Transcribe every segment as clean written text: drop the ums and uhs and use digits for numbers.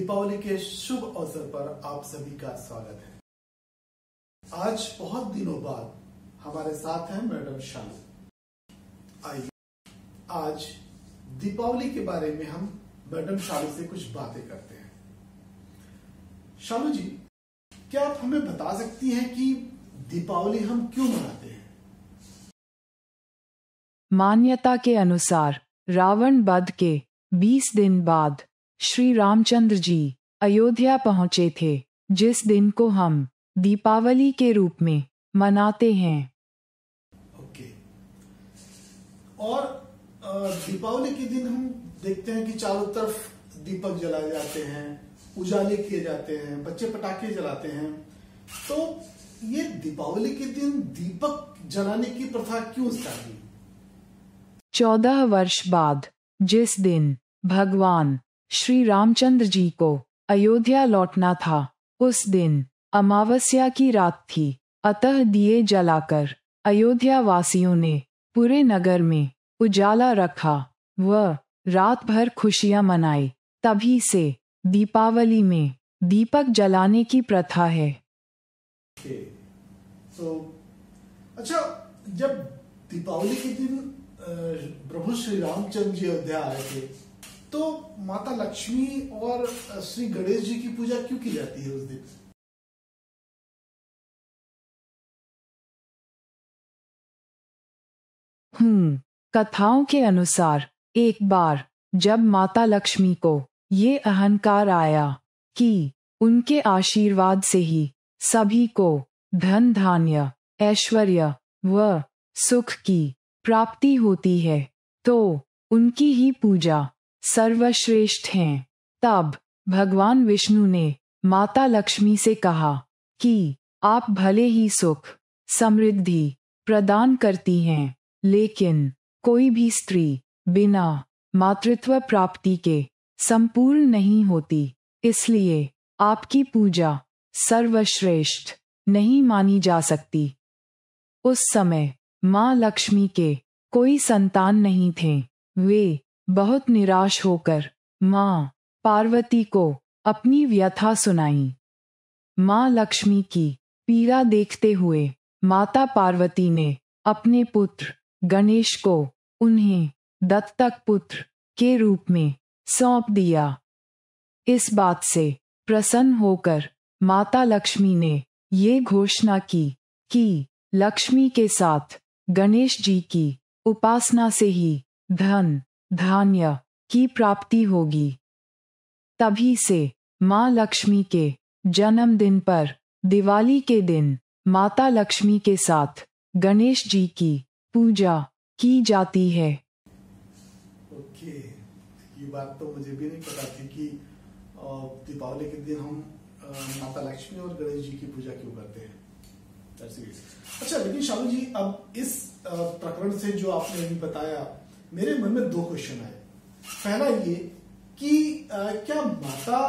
दीपावली के शुभ अवसर पर आप सभी का स्वागत है। आज बहुत दिनों बाद हमारे साथ हैं मैडम शालू। आइए आज दीपावली के बारे में हम मैडम शालू से कुछ बातें करते हैं। शालू जी, क्या आप हमें बता सकती हैं कि दीपावली हम क्यों मनाते हैं? मान्यता के अनुसार रावण वध के 20 दिन बाद श्री रामचंद्र जी अयोध्या पहुंचे थे, जिस दिन को हम दीपावली के रूप में मनाते हैं। ओके। और दीपावली के दिन हम देखते हैं कि चारों तरफ दीपक जलाए जाते हैं, उजाले किए जाते हैं, बच्चे पटाखे जलाते हैं। तो ये दीपावली के दिन दीपक जलाने की प्रथा क्यों स्टार्ट हुई? 14 वर्ष बाद जिस दिन भगवान श्री रामचंद्र जी को अयोध्या लौटना था, उस दिन अमावस्या की रात थी। अतः दिए जलाकर अयोध्या वासियों ने पूरे नगर में उजाला रखा व रात भर खुशियां मनाई। तभी से दीपावली में दीपक जलाने की प्रथा है। तो अच्छा, जब दीपावली के दिन प्रभु श्री रामचंद्र जी अयोध्या आए थे तो माता लक्ष्मी और श्री गणेश जी की पूजा क्यों की जाती है उस दिन? कथाओं के अनुसार एक बार जब माता लक्ष्मी को ये अहंकार आया कि उनके आशीर्वाद से ही सभी को धन धान्य, ऐश्वर्य व सुख की प्राप्ति होती है, तो उनकी ही पूजा सर्वश्रेष्ठ है, तब भगवान विष्णु ने माता लक्ष्मी से कहा कि आप भले ही सुख समृद्धि प्रदान करती हैं, लेकिन कोई भी स्त्री बिना मातृत्व प्राप्ति के संपूर्ण नहीं होती, इसलिए आपकी पूजा सर्वश्रेष्ठ नहीं मानी जा सकती। उस समय मां लक्ष्मी के कोई संतान नहीं थे। वे बहुत निराश होकर मां पार्वती को अपनी व्यथा सुनाई। मां लक्ष्मी की पीड़ा देखते हुए माता पार्वती ने अपने पुत्र गणेश को उन्हें दत्तक पुत्र के रूप में सौंप दिया। इस बात से प्रसन्न होकर माता लक्ष्मी ने ये घोषणा की कि लक्ष्मी के साथ गणेश जी की उपासना से ही धन धान्य की प्राप्ति होगी। तभी से मां लक्ष्मी के जन्मदिन पर दिवाली के दिन माता लक्ष्मी के साथ गणेश जी की पूजा की जाती है। ओके, ये बात तो मुझे भी नहीं पता थी कि दीपावली के दिन हम माता लक्ष्मी और गणेश जी की पूजा क्यों करते हैं। अच्छा, लेकिन शालू जी, अब इस प्रकरण से जो आपने अभी बताया, मेरे मन में दो क्वेश्चन आए। पहला ये कि क्या माता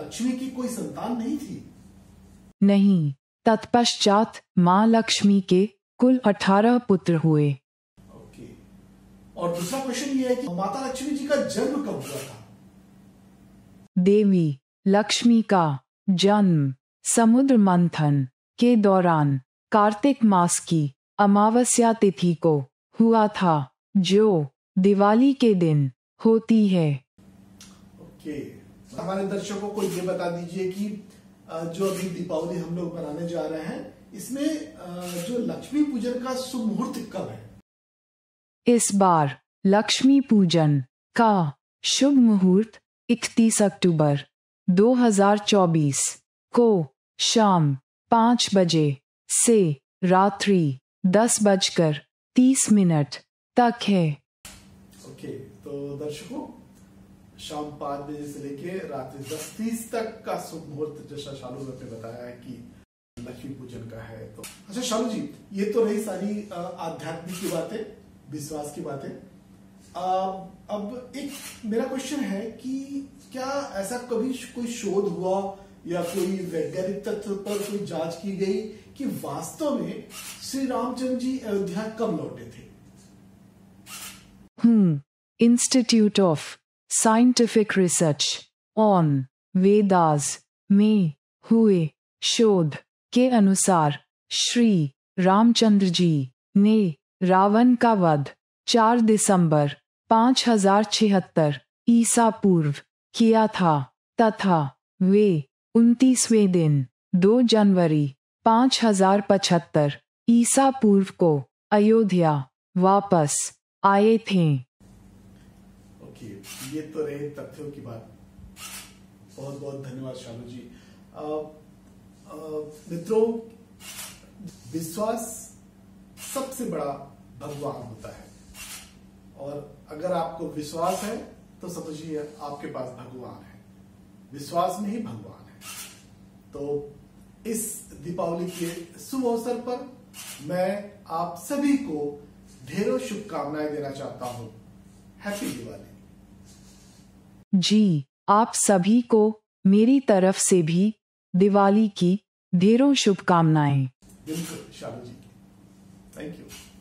लक्ष्मी की कोई संतान नहीं थी? नहीं। तत्पश्चात माँ लक्ष्मी के कुल 18 पुत्र हुए। ओके। और दूसरा क्वेश्चन ये है कि माता लक्ष्मी जी का जन्म कब हुआ था? देवी लक्ष्मी का जन्म समुद्र मंथन के दौरान कार्तिक मास की अमावस्या तिथि को हुआ था, जो दिवाली के दिन होती है। ओके। हमारे दर्शकों को ये बता दीजिए कि जो अभी दीपावली हम लोग मनाने जा रहे हैं, इसमें जो लक्ष्मी पूजन का शुभ मुहूर्त कब है? इस बार लक्ष्मी पूजन का शुभ मुहूर्त 31 अक्टूबर 2024 को शाम 5 बजे से रात्रि 10:30 तक है। ओके, तो दर्शकों, शाम 5 बजे से लेके रात्रि 10:30 तक का शुभ मुहूर्त, जैसा शालू ने बताया है कि लक्ष्मी पूजन का है। तो अच्छा शालू जी, ये तो रही सारी आध्यात्मिक की बातें, विश्वास की बातें। अब एक मेरा क्वेश्चन है कि क्या ऐसा कभी कोई शोध हुआ या कोई वैज्ञानिक तथ्य पर कोई जांच की गई कि वास्तव में श्री रामचंद्र जी अयोध्या कब लौटे थे? Institute of scientific research on Vedas में हुए शोध के अनुसार श्री रामचंद्र जी ने रावण का वध 4 दिसंबर 5076 ईसा पूर्व किया था तथा वे 29वें दिन 2 जनवरी 5075 ईसा पूर्व को अयोध्या वापस आए थे। ओके, ये तो रहे तथ्यों की बात। बहुत बहुत धन्यवाद शालू जी। मित्रों, विश्वास सबसे बड़ा भगवान होता है और अगर आपको विश्वास है तो समझिए आपके पास भगवान है। विश्वास में ही भगवान है। तो इस दीपावली के शुभ अवसर पर मैं आप सभी को ढेरों शुभकामनाएं देना चाहता हूँ। हैप्पी दिवाली जी। आप सभी को मेरी तरफ से भी दिवाली की ढेरों शुभकामनाएं। बिल्कुल शालू जी, थैंक यू।